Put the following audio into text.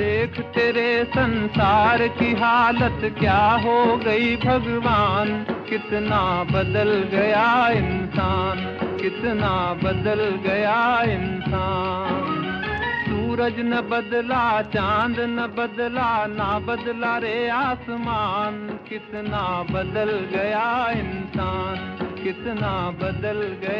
देख तेरे संसार की हालत क्या हो गई भगवान, कितना बदल गया इंसान, कितना बदल गया इंसान। सूरज न बदला, चांद न बदला, ना बदला रे आसमान, कितना बदल गया इंसान, कितना बदल गया।